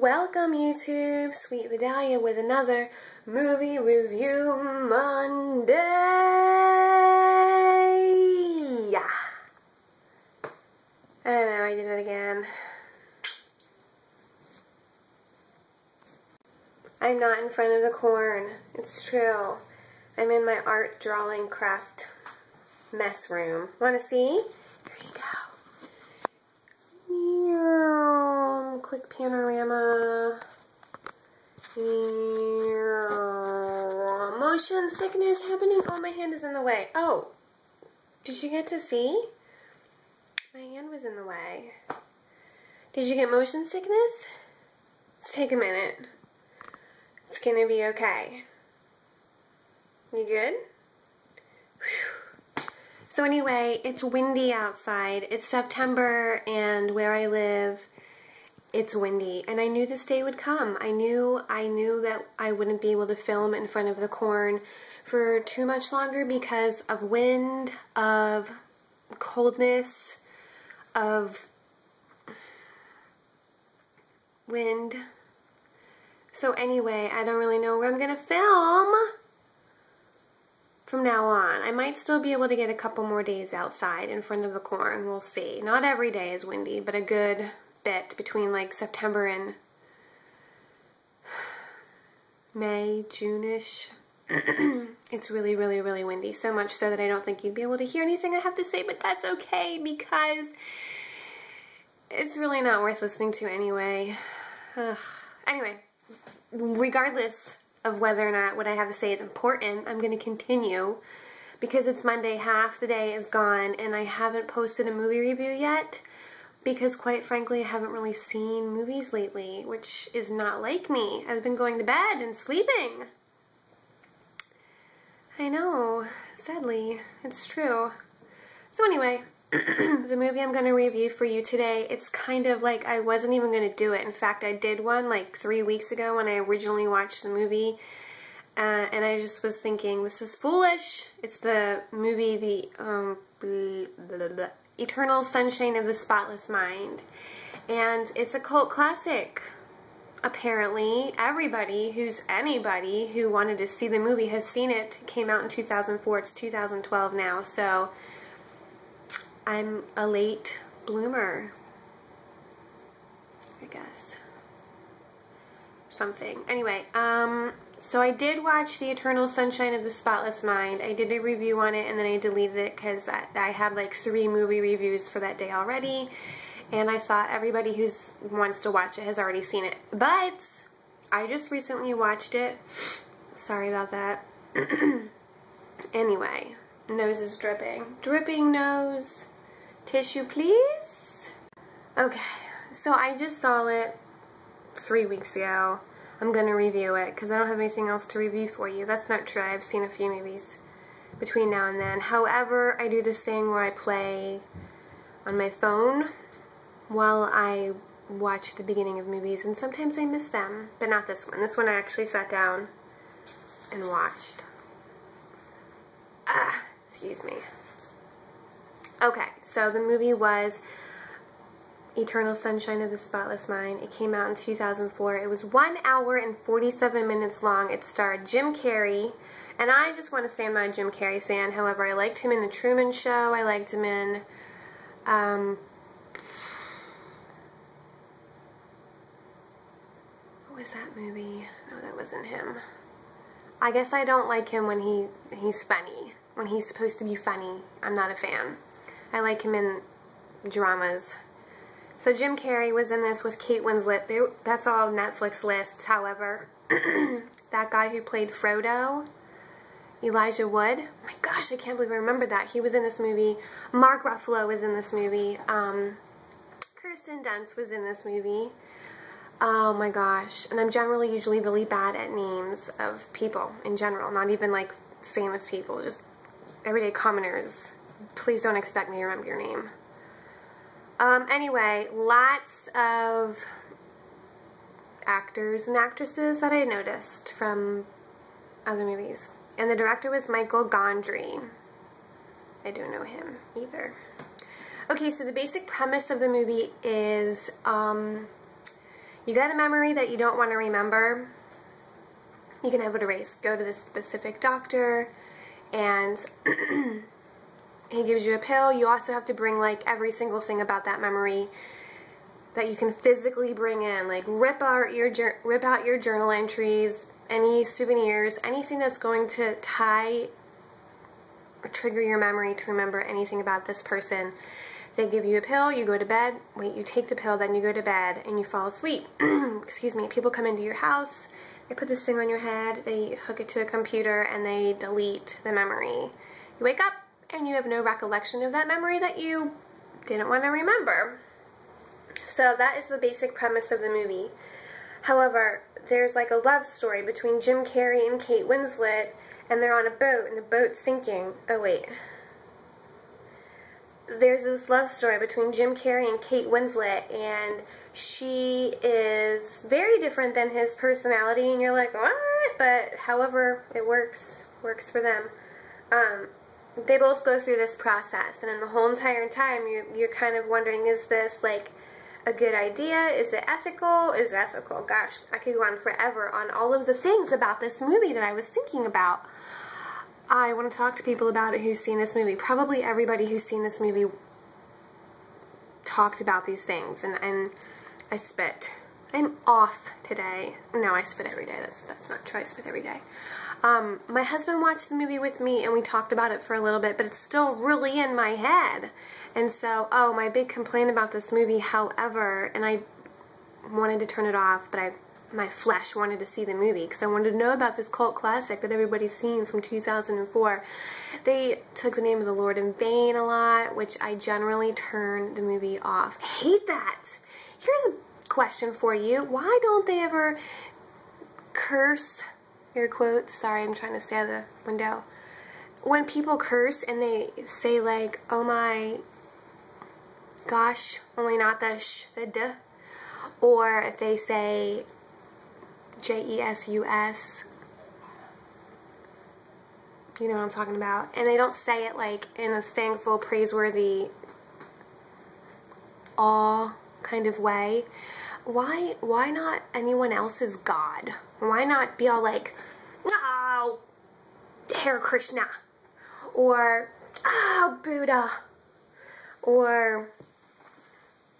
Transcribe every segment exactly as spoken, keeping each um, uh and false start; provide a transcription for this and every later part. Welcome YouTube, Sweet Vidalia with another Movie Review Monday! Yeah. I know, I did it again. I'm not in front of the corn, it's true. I'm in my art, drawing, craft mess room. Wanna see? Here you go. Quick panorama. Yeah. Motion sickness happening. Oh, my hand is in the way. Oh, did you get to see? My hand was in the way. Did you get motion sickness? Let's take a minute. It's gonna be okay. You good? Whew. So anyway, it's windy outside. It's September, and where I live, it's windy, and I knew this day would come. I knew I knew that I wouldn't be able to film in front of the corn for too much longer because of wind, of coldness, of wind. So anyway, I don't really know where I'm gonna film from now on. I might still be able to get a couple more days outside in front of the corn. We'll see. Not every day is windy, but a good bit between like September and May, June-ish. It's really, really, really windy. So much so that I don't think you'd be able to hear anything I have to say, but that's okay because it's really not worth listening to anyway. Ugh. Anyway, regardless of whether or not what I have to say is important, I'm going to continue because it's Monday, half the day is gone, and I haven't posted a movie review yet. Because quite frankly, I haven't really seen movies lately, which is not like me. I've been going to bed and sleeping. I know, sadly, it's true. So anyway, the movie I'm going to review for you today, it's kind of like I wasn't even going to do it. In fact, I did one like three weeks ago when I originally watched the movie. Uh, and I just was thinking, this is foolish. It's the movie, the um, blah, blah, blah, Eternal Sunshine of the Spotless Mind, and it's a cult classic. Apparently, everybody who's anybody who wanted to see the movie has seen it. It came out in two thousand four. It's two thousand twelve now, so I'm a late bloomer, I guess. Something. Anyway, um, so I did watch The Eternal Sunshine of the Spotless Mind. I did a review on it, and then I deleted it because I, I had like three movie reviews for that day already, and I thought everybody who wants to watch it has already seen it. But I just recently watched it. Sorry about that. Anyway, nose is dripping. Dripping nose. Tissue, please. Okay, so I just saw it three weeks ago. I'm going to review it because I don't have anything else to review for you. That's not true. I've seen a few movies between now and then. However, I do this thing where I play on my phone while I watch the beginning of movies, and sometimes I miss them, but not this one. This one I actually sat down and watched. Ah, excuse me. Okay, so the movie was Eternal Sunshine of the Spotless Mind. It came out in two thousand four. It was one hour and forty-seven minutes long. It starred Jim Carrey, and I just want to say I'm not a Jim Carrey fan. However, I liked him in The Truman Show. I liked him in um, what was that movie? No, that wasn't him. I guess I don't like him when he he's funny. When he's supposed to be funny, I'm not a fan. I like him in dramas. So Jim Carrey was in this with Kate Winslet. They, that's all Netflix lists, however. That guy who played Frodo, Elijah Wood. Oh my gosh, I can't believe I remembered that. He was in this movie. Mark Ruffalo was in this movie. Um, Kirsten Dunst was in this movie. Oh my gosh. And I'm generally usually really bad at names of people in general. Not even like famous people. Just everyday commoners. Please don't expect me to remember your name. Um, anyway, lots of actors and actresses that I noticed from other movies. And the director was Michael Gondry. I don't know him either. Okay, so the basic premise of the movie is, um, You got a memory that you don't want to remember, you can have it erased. Go to the specific doctor, and he gives you a pill. You also have to bring, like, every single thing about that memory that you can physically bring in. Like, rip out your, rip out your journal entries, any souvenirs, anything that's going to tie or trigger your memory to remember anything about this person. They give you a pill, you go to bed, wait, you take the pill, then you go to bed, and you fall asleep. Excuse me. People come into your house, they put this thing on your head, they hook it to a computer, and they delete the memory. You wake up, and you have no recollection of that memory that you didn't want to remember. So that is the basic premise of the movie. However, there's like a love story between Jim Carrey and Kate Winslet, and they're on a boat, and the boat's sinking. Oh, wait. There's this love story between Jim Carrey and Kate Winslet, and she is very different than his personality, and you're like, what? But however, it works. Works for them. Um, they both go through this process, and in the whole entire time, you're, you're kind of wondering, is this, like, a good idea? Is it ethical? Is it ethical? Gosh, I could go on forever on all of the things about this movie that I was thinking about. I want to talk to people about it who's seen this movie. Probably everybody who's seen this movie talked about these things, and, and I spit. I'm off today. No, I spit every day. That's, that's not true. I spit every day. Um, my husband watched the movie with me, and we talked about it for a little bit, but it's still really in my head. And so, oh, my big complaint about this movie, however, and I wanted to turn it off, but I... my flesh wanted to see the movie because I wanted to know about this cult classic that everybody's seen from two thousand four. They took the name of the Lord in vain a lot, which I generally turn the movie off. I hate that. Here's a question for you. Why don't they ever curse, air quotes, sorry, I'm trying to stay out of the window. When people curse and they say, like, oh my gosh, only not the sh, the duh, or if they say J E S U S, you know what I'm talking about, and they don't say it like in a thankful, praiseworthy, awe kind of way, why why not anyone else's God? Why not be all like, oh, Hare Krishna, or oh, Buddha, or,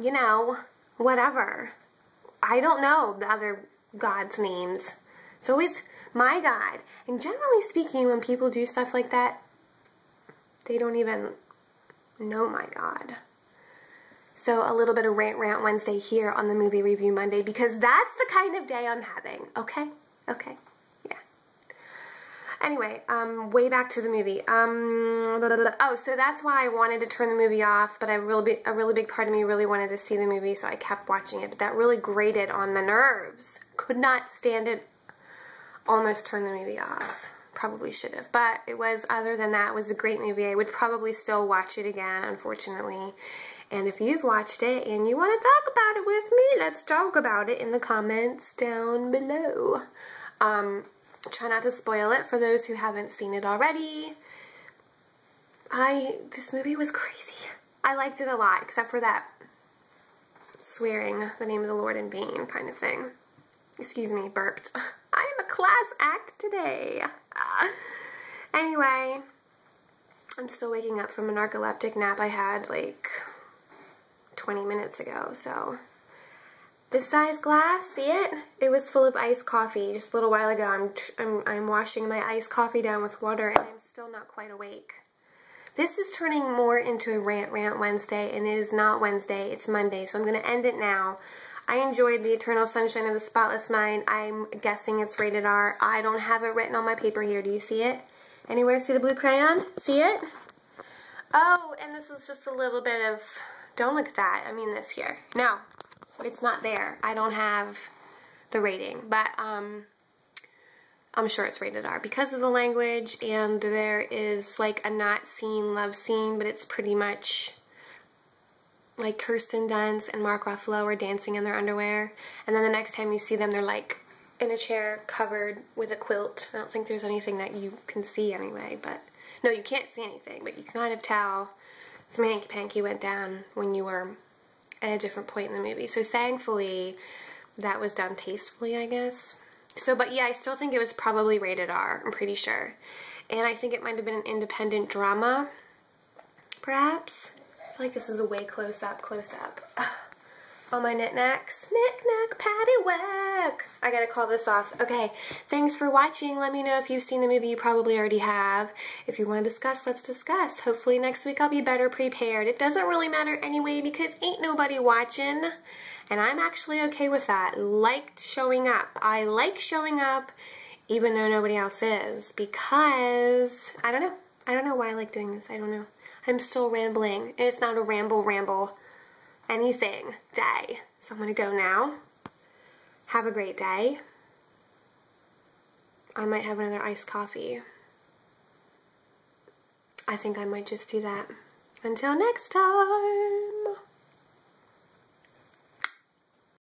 you know, whatever. I don't know the other God's names. It's always my God. And generally speaking, when people do stuff like that, they don't even know my God. So a little bit of Rant Rant Wednesday here on the Movie Review Monday, because that's the kind of day I'm having. Okay? Okay. Yeah. Anyway, um, way back to the movie. Um, blah, blah, blah. Oh, so that's why I wanted to turn the movie off, but I really, a really big part of me really wanted to see the movie, so I kept watching it. But that really grated on the nerves. Could not stand it. Almost turned the movie off. Probably should have. But it was, other than that, it was a great movie. I would probably still watch it again, unfortunately. And if you've watched it and you want to talk about it with me, let's talk about it in the comments down below. Um, try not to spoil it for those who haven't seen it already. I, this movie was crazy. I liked it a lot, except for that swearing the name of the Lord in vain kind of thing. Excuse me, burped. I am a class act today. Uh, anyway, I'm still waking up from a narcoleptic nap I had like twenty minutes ago, so. This size glass, see it? It was full of iced coffee just a little while ago. I'm, tr I'm, I'm washing my iced coffee down with water, and I'm still not quite awake. This is turning more into a Rant Rant Wednesday, and it is not Wednesday, it's Monday, so I'm going to end it now. I enjoyed The Eternal Sunshine of the Spotless Mind. I'm guessing it's rated R. I don't have it written on my paper here. Do you see it? Anywhere? See the blue crayon? See it? Oh, and this is just a little bit of... Don't look at that. I mean this here. No, it's not there. I don't have the rating, but um, I'm sure it's rated R because of the language, and there is like a not seen love scene, but it's pretty much... like Kirsten Dunst and Mark Ruffalo are dancing in their underwear, and then the next time you see them, they're like in a chair covered with a quilt. I don't think there's anything that you can see anyway, but no, you can't see anything, but you can kind of tell some hanky-panky went down when you were at a different point in the movie. So thankfully, that was done tastefully, I guess. So, but yeah, I still think it was probably rated R, I'm pretty sure. And I think it might have been an independent drama, perhaps. I feel like this is a way close up, close up. Ugh. All my knickknacks. Knick-knack, paddywhack. I gotta call this off. Okay, thanks for watching. Let me know if you've seen the movie. You probably already have. If you want to discuss, let's discuss. Hopefully next week I'll be better prepared. It doesn't really matter anyway because ain't nobody watching. And I'm actually okay with that. Liked showing up. I like showing up even though nobody else is, because I don't know. I don't know why I like doing this. I don't know. I'm still rambling. It's not a ramble ramble. Anything day. So I'm gonna go now. Have a great day. I might have another iced coffee. I think I might just do that. Until next time.